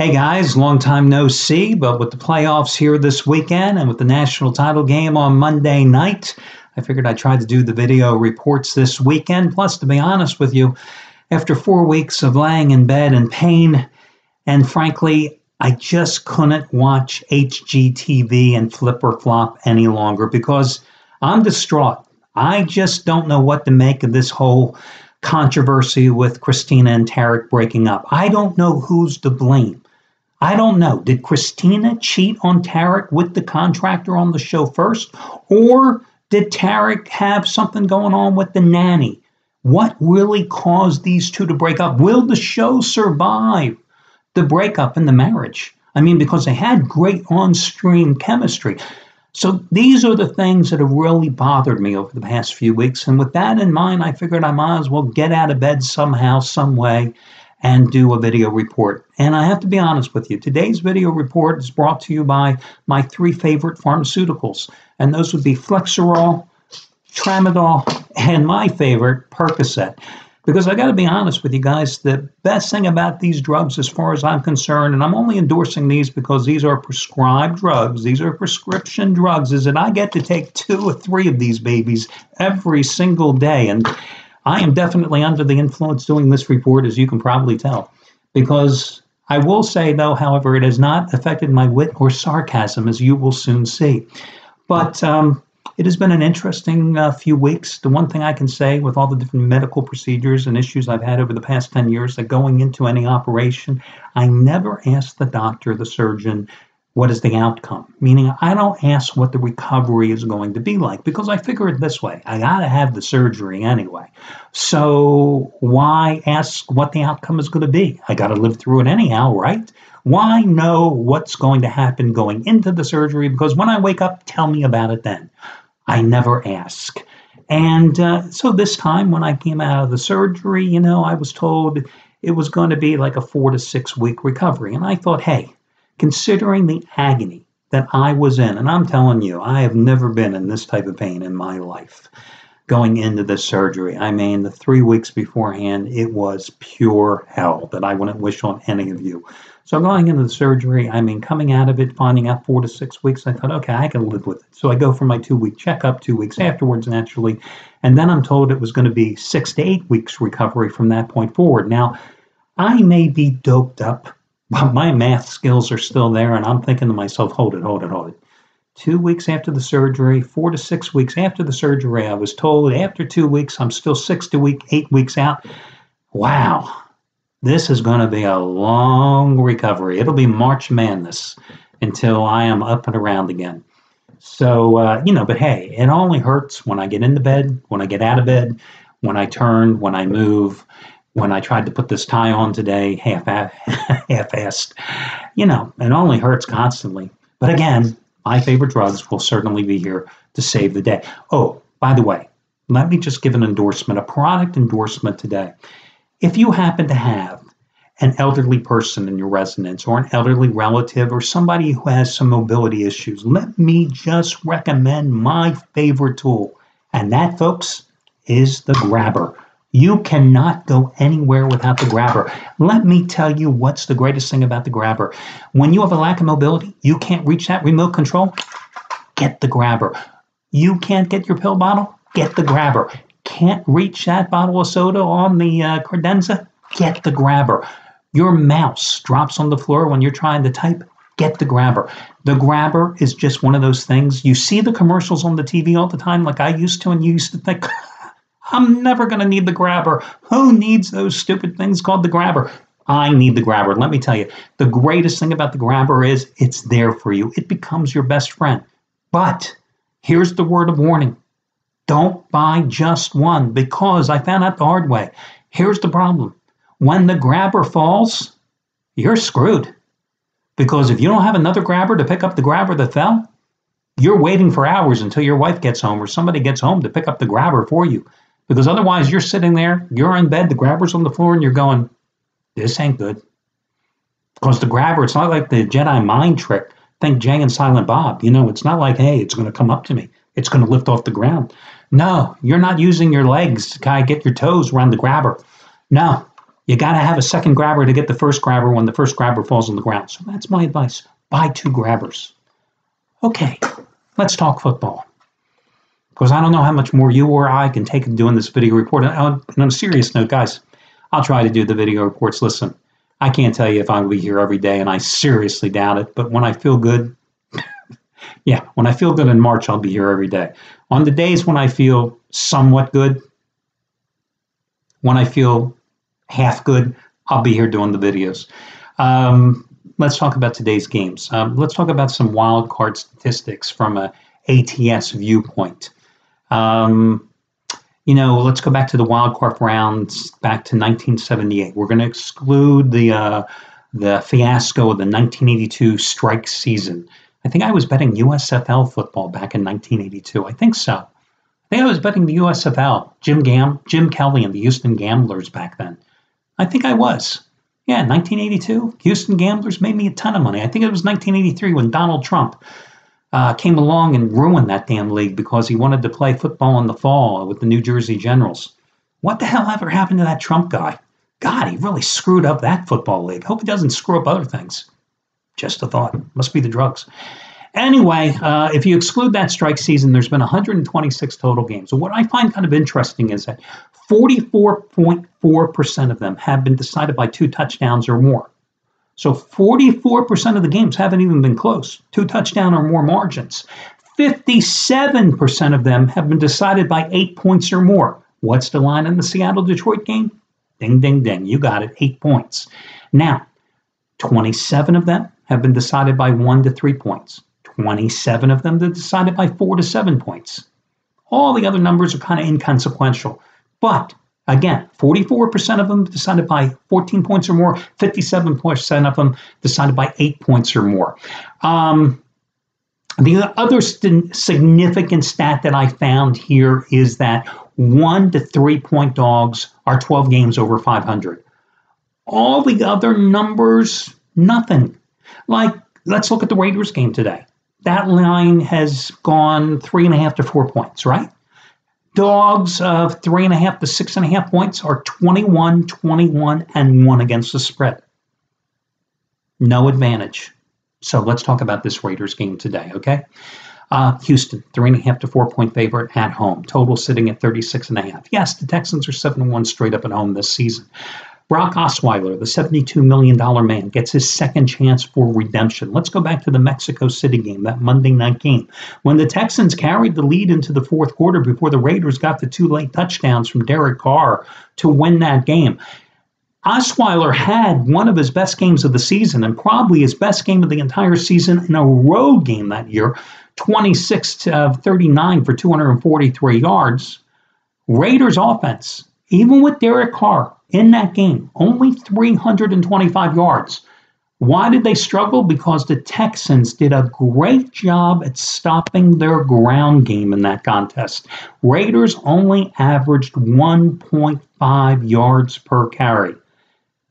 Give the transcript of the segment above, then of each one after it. Hey guys, long time no see, but with the playoffs here this weekend and with the national title game on Monday night, I figured I'd try to do the video reports this weekend. Plus, to be honest with you, after 4 weeks of lying in bed in pain, and frankly, I just couldn't watch HGTV and Flip or Flop any longer because I'm distraught. I just don't know what to make of this whole controversy with Christina and Tarek breaking up. I don't know who's to blame. I don't know. Did Christina cheat on Tarek with the contractor on the show first? Or did Tarek have something going on with the nanny? What really caused these two to break up? Will the show survive the breakup in the marriage? I mean, because they had great on-screen chemistry. So these are the things that have really bothered me over the past few weeks. And with that in mind, I figured I might as well get out of bed somehow, some way, and do a video report. And I have to be honest with you, today's video report is brought to you by my three favorite pharmaceuticals. And those would be Flexeril, Tramadol, and my favorite, Percocet. Because I got to be honest with you guys, the best thing about these drugs as far as I'm concerned, and I'm only endorsing these because these are prescribed drugs, these are prescription drugs, is that I get to take 2 or 3 of these babies every single day. And I am definitely under the influence doing this report, as you can probably tell. Because I will say, though, however, it has not affected my wit or sarcasm, as you will soon see. But it has been an interesting few weeks. The one thing I can say with all the different medical procedures and issues I've had over the past 10 years, that going into any operation, I never ask the doctor, the surgeon, what is the outcome? Meaning I don't ask what the recovery is going to be like because I figure it this way. I got to have the surgery anyway. So why ask what the outcome is going to be? I got to live through it anyhow, right? Why know what's going to happen going into the surgery? Because when I wake up, tell me about it then. I never ask. And so this time when I came out of the surgery, you know, I was told it was going to be like a 4 to 6 week recovery. And I thought, hey, considering the agony that I was in, and I'm telling you, I have never been in this type of pain in my life going into this surgery. I mean, the 3 weeks beforehand, it was pure hell that I wouldn't wish on any of you. So going into the surgery, I mean, coming out of it, finding out 4 to 6 weeks, I thought, okay, I can live with it. So I go for my 2-week checkup, 2 weeks afterwards, naturally. And then I'm told it was going to be 6 to 8 weeks recovery from that point forward. Now, I may be doped up, but my math skills are still there, and I'm thinking to myself, hold it, hold it, hold it. 2 weeks after the surgery, 4 to 6 weeks after the surgery, I was told after 2 weeks, I'm still 6 to 8 weeks out. Wow. This is going to be a long recovery. It'll be March Madness until I am up and around again. So, you know, but hey, it only hurts when I get into bed, when I get out of bed, when I turn, when I move, when I tried to put this tie on today, half-assed. You know, it only hurts constantly. But again, my favorite drugs will certainly be here to save the day. Oh, by the way, let me just give an endorsement, a product endorsement today. If you happen to have an elderly person in your residence or an elderly relative or somebody who has some mobility issues, let me just recommend my favorite tool. And that, folks, is the Grabber. You cannot go anywhere without the Grabber. Let me tell you what's the greatest thing about the Grabber. When you have a lack of mobility, you can't reach that remote control, get the Grabber. You can't get your pill bottle, get the Grabber. Can't reach that bottle of soda on the credenza, get the Grabber. Your mouse drops on the floor when you're trying to type, get the Grabber. The Grabber is just one of those things. You see the commercials on the TV all the time like I used to, and you used to think, I'm never going to need the Grabber. Who needs those stupid things called the Grabber? I need the Grabber. Let me tell you, the greatest thing about the Grabber is it's there for you. It becomes your best friend. But here's the word of warning. Don't buy just one because I found out the hard way. Here's the problem. When the Grabber falls, you're screwed. Because if you don't have another Grabber to pick up the Grabber that fell, you're waiting for hours until your wife gets home or somebody gets home to pick up the Grabber for you. Because otherwise you're sitting there, you're in bed, the Grabber's on the floor, and you're going, this ain't good. Because the Grabber, it's not like the Jedi mind trick. Think Jay and Silent Bob. You know, it's not like, hey, it's going to come up to me. It's going to lift off the ground. No, you're not using your legs to kind of get your toes around the Grabber. No, You got to have a second grabber to get the first grabber when the first grabber falls on the ground. So that's my advice. Buy two grabbers. Okay, let's talk football. Because I don't know how much more you or I can take doing this video report. And on a serious note, guys, I'll try to do the video reports. Listen, I can't tell you if I'll be here every day, and I seriously doubt it. But when I feel good, yeah, when I feel good in March, I'll be here every day. On the days when I feel somewhat good, when I feel half good, I'll be here doing the videos. Let's talk about today's games. Let's talk about some wild card statistics from an ATS viewpoint. You know, let's go back to the wild card rounds back to 1978. We're going to exclude the fiasco of the 1982 strike season. I think I was betting USFL football back in 1982. I think so. I think I was betting the USFL, Jim Kelly and the Houston Gamblers back then. I think I was. Yeah, 1982, Houston Gamblers made me a ton of money. I think it was 1983 when Donald Trump came along and ruined that damn league because he wanted to play football in the fall with the New Jersey Generals. What the hell ever happened to that Trump guy? God, he really screwed up that football league. Hope he doesn't screw up other things. Just a thought. Must be the drugs. Anyway, if you exclude that strike season, there's been 126 total games. So what I find kind of interesting is that 44.4% of them have been decided by 2 touchdowns or more. So 44% of the games haven't even been close. 2 touchdown or more margins. 57% of them have been decided by 8 points or more. What's the line in the Seattle-Detroit game? Ding, ding, ding. You got it. 8 points. Now, 27 of them have been decided by 1 to 3 points. 27 of them that decided by 4 to 7 points. All the other numbers are kind of inconsequential. But again, 44% of them decided by 14 points or more, 57% of them decided by 8 points or more. The other significant stat that I found here is that 1 to 3 point dogs are 12 games over 500. All the other numbers, nothing. Like, let's look at the Raiders game today. That line has gone 3.5 to 4 points, right? Dogs of 3.5 to 6.5 points are 21, 21, and 1 against the spread. No advantage. So let's talk about this Raiders game today, okay? Houston, 3.5 to 4 point favorite at home. Total sitting at 36.5. Yes, the Texans are 7-1 straight up at home this season. Brock Osweiler, the $72 million man, gets his second chance for redemption. Let's go back to the Mexico City game, that Monday night game, when the Texans carried the lead into the fourth quarter before the Raiders got the 2 late touchdowns from Derek Carr to win that game. Osweiler had one of his best games of the season and probably his best game of the entire season in a road game that year, 26 of 39 for 243 yards. Raiders offense, even with Derek Carr, in that game, only 325 yards. Why did they struggle? Because the Texans did a great job at stopping their ground game in that contest. Raiders only averaged 1.5 yards per carry.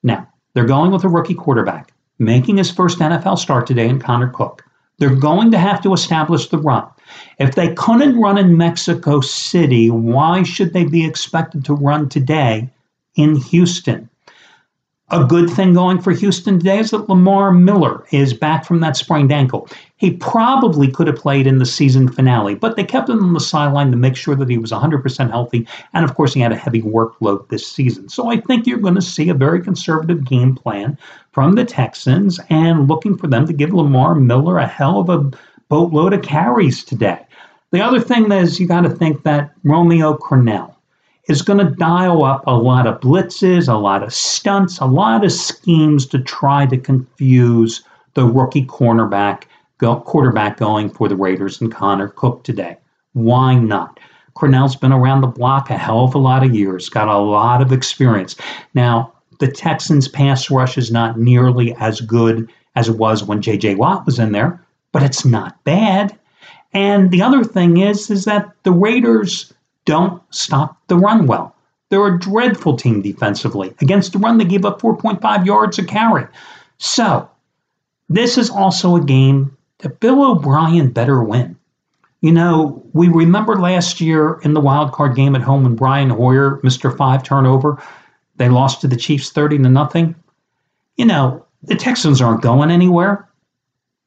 Now, they're going with a rookie quarterback, making his first NFL start today in Connor Cook. They're going to have to establish the run. If they couldn't run in Mexico City, why should they be expected to run today in Houston? A good thing going for Houston today is that Lamar Miller is back from that sprained ankle. He probably could have played in the season finale, but they kept him on the sideline to make sure that he was 100% healthy, and of course he had a heavy workload this season. So I think you're going to see a very conservative game plan from the Texans and looking for them to give Lamar Miller a hell of a boatload of carries today. The other thing is you got to think that Romeo Cornell is going to dial up a lot of blitzes, a lot of stunts, a lot of schemes to try to confuse the rookie quarterback going for the Raiders and Connor Cook today. Why not? Cornell's been around the block a hell of a lot of years, got a lot of experience. Now, the Texans' pass rush is not nearly as good as it was when J.J. Watt was in there, but it's not bad. And the other thing is that the Raiders don't stop the run well. They're a dreadful team defensively. Against the run, they give up 4.5 yards a carry. So this is also a game that Bill O'Brien better win. You know, we remember last year in the wild card game at home when Brian Hoyer, Mr. 5 turnover, They lost to the Chiefs 30-0. You know, the Texans aren't going anywhere,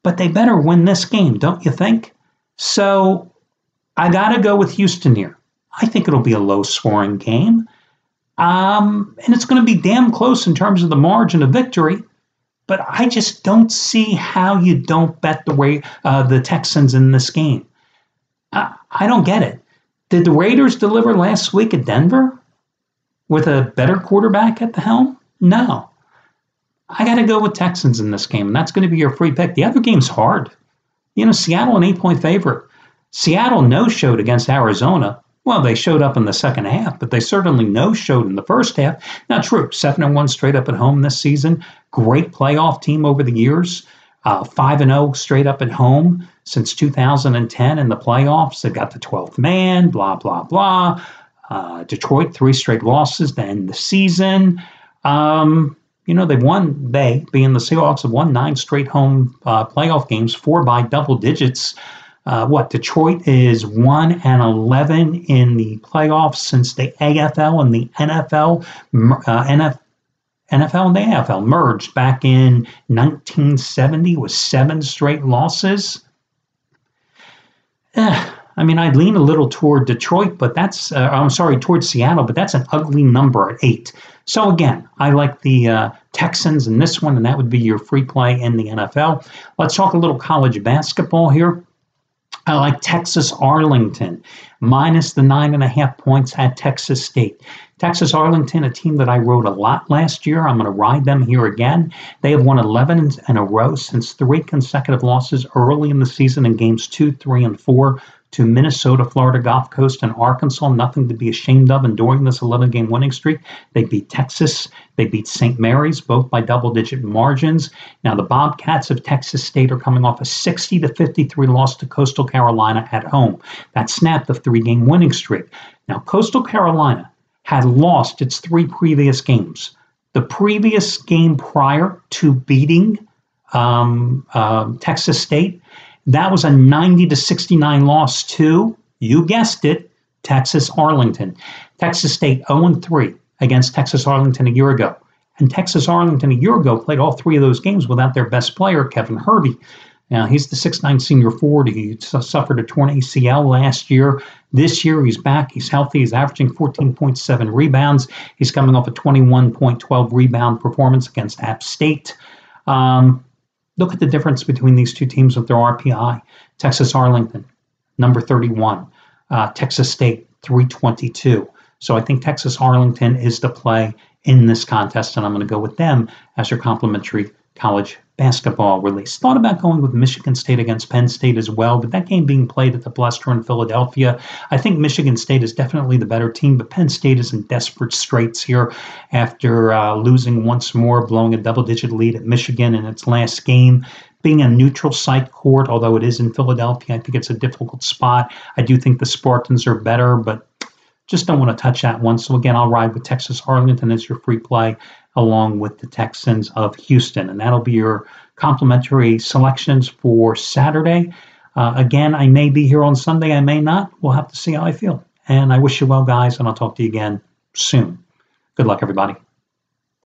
but they better win this game, don't you think? So I got to go with Houston here. I think it'll be a low-scoring game. And it's going to be damn close in terms of the margin of victory. But I just don't see how you don't bet the way the Texans in this game. I don't get it. Did the Raiders deliver last week at Denver with a better quarterback at the helm? No. I got to go with Texans in this game, and that's going to be your free pick. The other game's hard. You know, Seattle an 8-point favorite. Seattle no-showed against Arizona. Well, they showed up in the second half, but they certainly no-showed in the first half. Now, true, 7-1 straight up at home this season. Great playoff team over the years. 5-0 straight up at home since 2010 in the playoffs. They got the 12th man, blah, blah, blah. Detroit, 3 straight losses to end the season. You know, they've won, they, being the Seahawks, have won 9 straight home playoff games, 4 by double digits. Detroit is 1-11 in the playoffs since the AFL and the NFL, NFL and the AFL merged back in 1970 with 7 straight losses. I mean, I'd lean a little toward Detroit, but that's, toward Seattle, but that's an ugly number at 8. So again, I like the Texans in this one, and that would be your free play in the NFL. Let's talk a little college basketball here. I like Texas Arlington, minus the 9.5 points at Texas State. Texas Arlington, a team that I rode a lot last year. I'm going to ride them here again. They have won 11 in a row since 3 consecutive losses early in the season in games 2, 3, and 4 to Minnesota, Florida, Gulf Coast, and Arkansas. Nothing to be ashamed of. And during this 11-game winning streak, they beat Texas. They beat St. Mary's, both by double-digit margins. Now, the Bobcats of Texas State are coming off a 60-53 loss to Coastal Carolina at home. That snapped the 3-game winning streak. Now, Coastal Carolina had lost its 3 previous games. The previous game prior to beating Texas State, that was a 90-69 loss to, you guessed it, Texas Arlington. Texas State 0-3 against Texas Arlington a year ago. And Texas Arlington a year ago played all 3 of those games without their best player, Kevin Hervey. Now, he's the 6'9 senior forward. He suffered a torn ACL last year. This year, he's back. He's healthy. He's averaging 14.7 rebounds. He's coming off a 21.12 rebound performance against App State. Look at the difference between these 2 teams with their RPI. Texas Arlington, number 31. Texas State, 322. So I think Texas Arlington is the play in this contest, and I'm going to go with them as your complimentary college basketball release. Thought about going with Michigan State against Penn State as well, but that game being played at the Bluster in Philadelphia, I think Michigan State is definitely the better team, but Penn State is in desperate straits here after losing once more, blowing a double-digit lead at Michigan in its last game. Being a neutral site court, although it is in Philadelphia, I think it's a difficult spot. I do think the Spartans are better, but just don't want to touch that one. So again, I'll ride with Texas Arlington as your free play, along with the Texans of Houston. And that'll be your complimentary selections for Saturday. Again, I may be here on Sunday. I may not. We'll have to see how I feel. And I wish you well, guys, and I'll talk to you again soon. Good luck, everybody.